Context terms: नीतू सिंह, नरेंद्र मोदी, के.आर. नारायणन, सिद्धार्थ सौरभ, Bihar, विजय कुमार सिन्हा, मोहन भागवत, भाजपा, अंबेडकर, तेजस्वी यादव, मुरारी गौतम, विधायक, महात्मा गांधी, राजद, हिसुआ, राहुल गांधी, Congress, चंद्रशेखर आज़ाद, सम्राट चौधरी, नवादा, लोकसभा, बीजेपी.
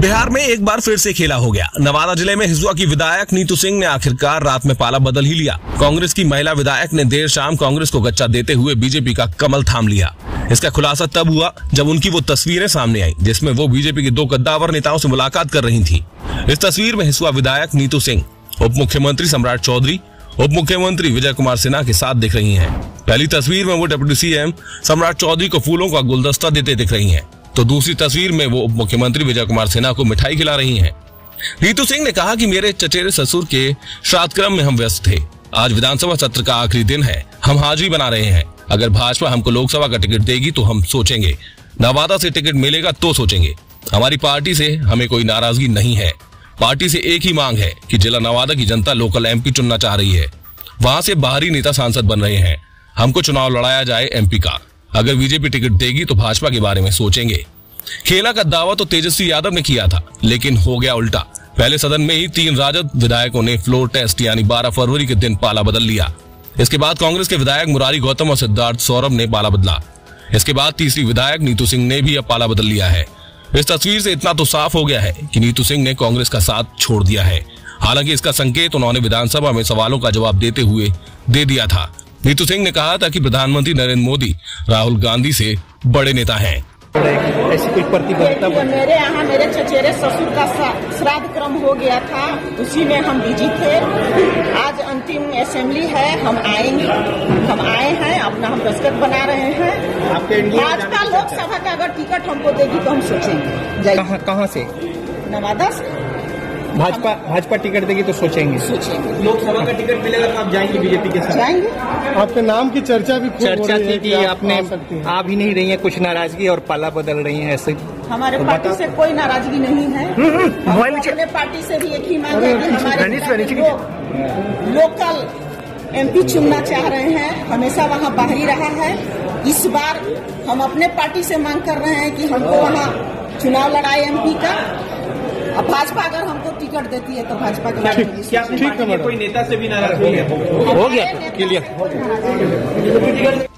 बिहार में एक बार फिर से खेला हो गया। नवादा जिले में हिसुआ की विधायक नीतू सिंह ने आखिरकार रात में पाला बदल ही लिया। कांग्रेस की महिला विधायक ने देर शाम कांग्रेस को गच्चा देते हुए बीजेपी का कमल थाम लिया। इसका खुलासा तब हुआ जब उनकी वो तस्वीरें सामने आई जिसमें वो बीजेपी के दो कद्दावर नेताओं से मुलाकात कर रही थी। इस तस्वीर में हिसुआ विधायक नीतू सिंह उप मुख्यमंत्री सम्राट चौधरी, उप मुख्यमंत्री विजय कुमार सिन्हा के साथ दिख रही हैं। पहली तस्वीर में वो डिप्टी सीएम सम्राट चौधरी को फूलों का गुलदस्ता देते दिख रही हैं, तो दूसरी तस्वीर में वो उप मुख्यमंत्री विजय कुमार सिन्हा को मिठाई खिला रही हैं। नीतू सिंह ने कहा कि मेरे चचेरे ससुर के श्राद्ध क्रम में हम व्यस्त थे। आज विधानसभा सत्र का आखिरी दिन है, हम हाजिरी बना रहे हैं। अगर भाजपा हमको लोकसभा का टिकट देगी तो हम सोचेंगे, नवादा से टिकट मिलेगा तो सोचेंगे। हमारी पार्टी से हमें कोई नाराजगी नहीं है। पार्टी से एक ही मांग है कि जिला नवादा की जनता लोकल एमपी चुनना चाह रही है, वहाँ से बाहरी नेता सांसद बन रहे हैं। हमको चुनाव लड़ाया जाए एमपी का। अगर बीजेपी टिकट देगी तो भाजपा के बारे में सोचेंगे। खेला का दावा तो तेजस्वी यादव ने किया था, लेकिन हो गया उल्टा। पहले सदन में ही 3 राजद विधायकों ने फ्लोर टेस्ट यानी 12 फरवरी के दिन पाला बदल लिया। इसके बाद कांग्रेस के विधायक मुरारी गौतम और सिद्धार्थ सौरभ ने पाला बदला। इसके बाद तीसरी विधायक नीतू सिंह ने भी अब पाला बदल लिया है। इस तस्वीर से इतना तो साफ हो गया है कि नीतू सिंह ने कांग्रेस का साथ छोड़ दिया है। हालांकि इसका संकेत उन्होंने विधानसभा में सवालों का जवाब देते हुए दे दिया था। नीतू सिंह ने कहा था कि प्रधानमंत्री नरेंद्र मोदी राहुल गांधी से बड़े नेता हैं। ऐसी कोई प्रतिबद्धता मेरे यहाँ मेरे चचेरे ससुर का श्राद्ध क्रम हो गया था, उसी में हम बिजी थे। आज अंतिम असेंबली है, हम आए हैं अपना हम दस्तखत बना रहे हैं। भाजपा लोकसभा का अगर टिकट हमको देगी तो हम सोचेंगे। कहाँ से? नवादा से भाजपा टिकट देगी तो सोचेंगे। लोकसभा का टिकट मिलेगा तो आप जाएंगे बीजेपी के साथ? जाएंगे। आपके नाम की चर्चा भी चर्चा थी कि आपने आ भी नहीं रही है, कुछ नाराजगी और पाला बदल रही है ऐसे। हमारे पार्टी से कोई नाराजगी नहीं है। हमारे पार्टी से भी एक ही मांग है कि हमारे लोकल एमपी चुनना चाह रहे हैं। हमेशा वहाँ बाहरी रहा है। इस बार हम अपने पार्टी से मांग कर रहे हैं कि हमको वहाँ चुनाव लड़ाए एमपी का। अब भाजपा अगर हमको टिकट देती है तो भाजपा के बारे में क्या कोई नेता से भी नाराज हो गया? क्लियर।